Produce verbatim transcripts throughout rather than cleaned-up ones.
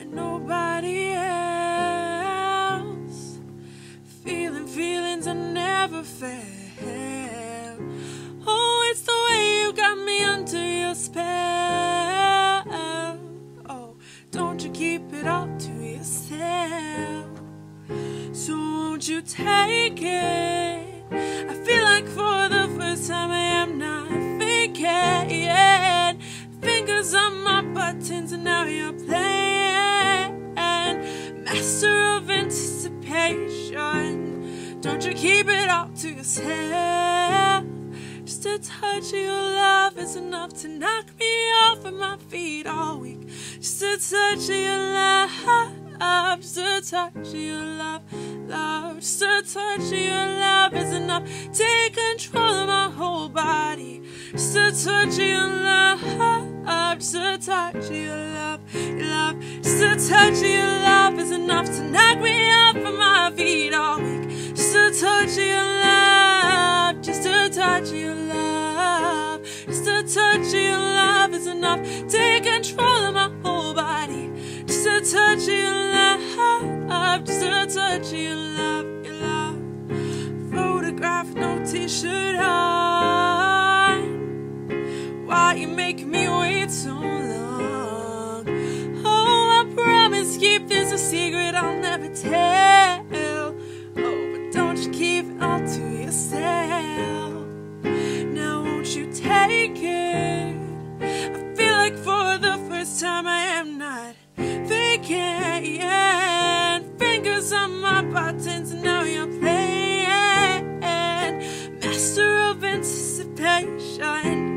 like nobody else. Feeling feelings I never felt. Oh, it's the way you got me under your spell. Oh, don't you keep it all to yourself. So won't you take it? I feel like for the first time I am not thinking. Fingers on my buttons and now you're playing. Master of anticipation. Don't you keep it all to yourself. Just a touch of your love is enough to knock me off of my feet all week. Just a touch of your love, just a touch of your love, love. Just a touch of your love is enough. Take control of my whole body. Just a touch of your love, just a touch of your love, your love. Just a touch of your love is enough to knock me off of my feet all week. Just a touch of your love, just a touch of your love, just a touch of your love is enough. Take control of my whole body. Just a touch of your love, just a touch of your love, your love. Photograph, no t-shirt on. Why you make me wait so long? Oh, I promise, keep this a secret I'll never tell. Oh, but don't you keep it all to yourself. Now won't you take it? I feel like for the first time I am not thinking. Fingers on my buttons and now you're playing. Master of anticipation.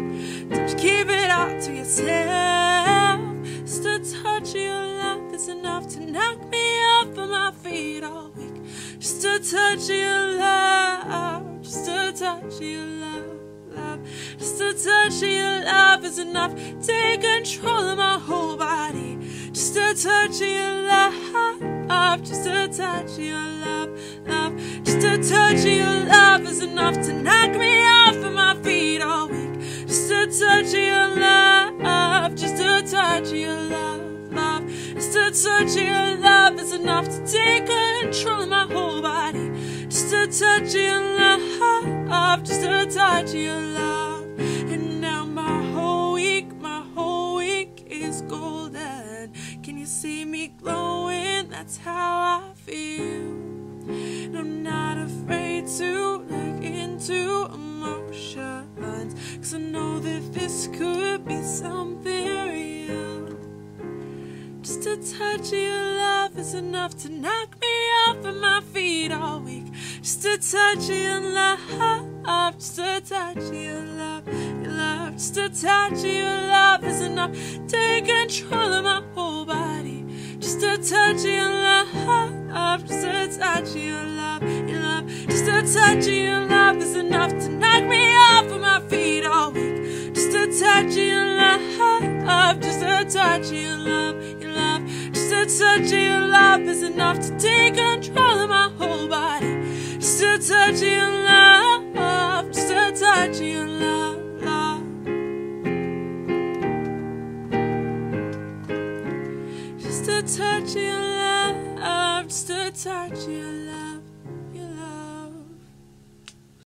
Don't you keep it all to yourself. Just a touch of your love is enough to knock me off of my feet all week. Just a touch of your love, just a touch of your love, love. Just a touch of your love is enough. Take control of my whole body. Just a touch of your love, just a touch of your love, love. Just a touch of your love is enough to knock me off of my feet all week. Just a touch of your love, just a touch of your love, love. Just a touch of your love is enough to take control of my whole body. Just a touch of your love, just a touch of your love. And now my whole week, my whole week is golden. Can you see me glowing? That's how I feel. And I'm not afraid to look into emotions, 'cause I know that this could be something real. Just a touch of your love is enough to knock me off of my feet all week. Just a touch of your love, just a touch of your love, your love. Just a touch of your love is enough. Take control of my whole body. Just a touch of your love, just a touch of your love, your love. Just a touch of your love is enough to knock me off of my feet all week. Just a touch of your love, just a touch of your love, your love. Just a touch of your love is enough to take control of my whole body. Just a touch of your love, just a touch of your love.